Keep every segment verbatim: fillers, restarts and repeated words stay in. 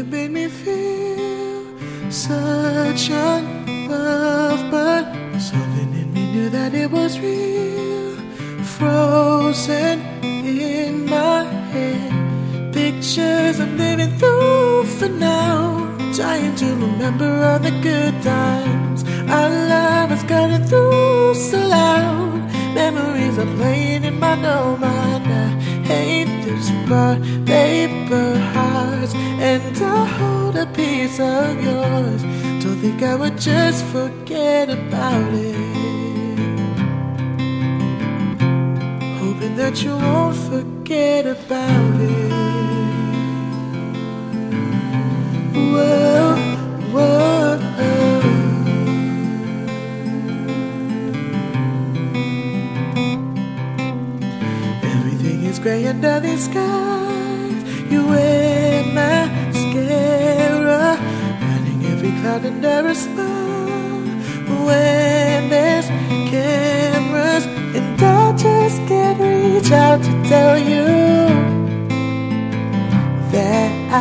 you made me feel such unloved, but something in me knew that it was real. Frozen in my head, pictures I'm living through for now, trying to remember all the good times our love has gotten through so loud. Memories are playing in my no mind. I hate this part, paper hearts, and I'll hold a piece of yours. Don't think I would just forget about it, hoping that you won't forget about it. Whoa, whoa, whoa. Gray under the skies, you wear mascara, hiding every cloud under a smile. When there's cameras, and I just can't reach out to tell you that I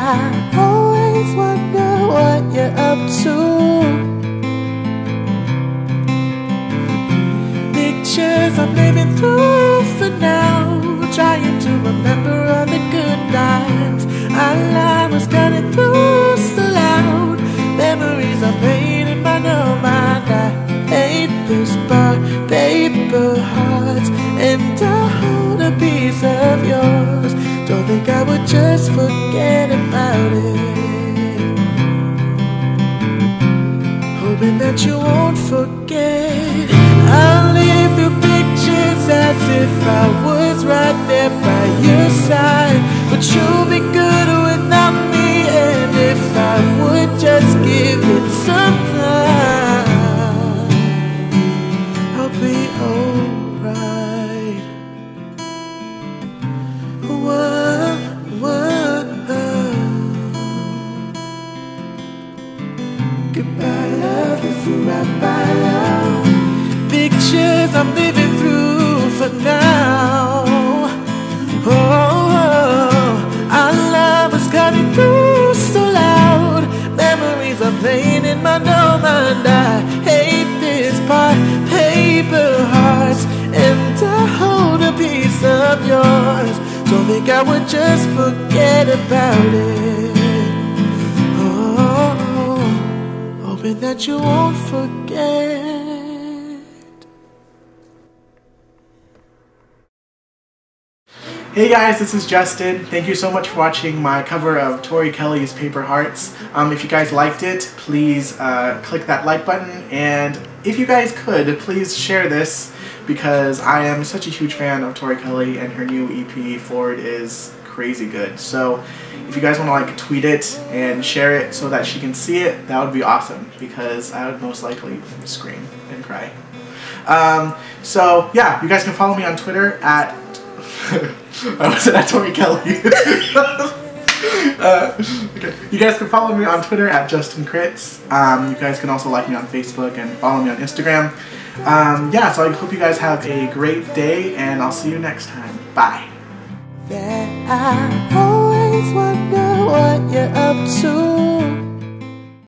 always wonder what you're up to. Pictures I'm living through for now, trying to remember all the good times our life was cutting through so loud. Memories are playing in my no mind. I hate this part, paper hearts, and I'll hold a piece of yours. Don't think I would just forget about it, hoping that you won't forget. I'll leave the pictures as if I would right there by your side, but you'll be good without me. And if I would just give it some time, I'll be alright. Whoa, whoa, whoa. Goodbye, love. If you right by love, pictures I'm living through for now. Playing in my no mind. I hate this part, paper hearts, and I hold a piece of yours. Don't think I would just forget about it. Oh, hoping that you won't forget. Hey guys, this is Justin. Thank you so much for watching my cover of Tori Kelly's Paper Hearts. Um, if you guys liked it, please uh, click that like button, and if you guys could, please share this because I am such a huge fan of Tori Kelly, and her new E P, Foreword, is crazy good. So if you guys want to like tweet it and share it so that she can see it, that would be awesome because I would most likely scream and cry. Um, so yeah, you guys can follow me on Twitter at I wasn't at Tori Kelly. uh, okay. You guys can follow me on Twitter at Justin Kritz. Um, you guys can also like me on Facebook and follow me on Instagram. Um, yeah, so I hope you guys have a great day, and I'll see you next time. Bye. That I always wonder what you're up to.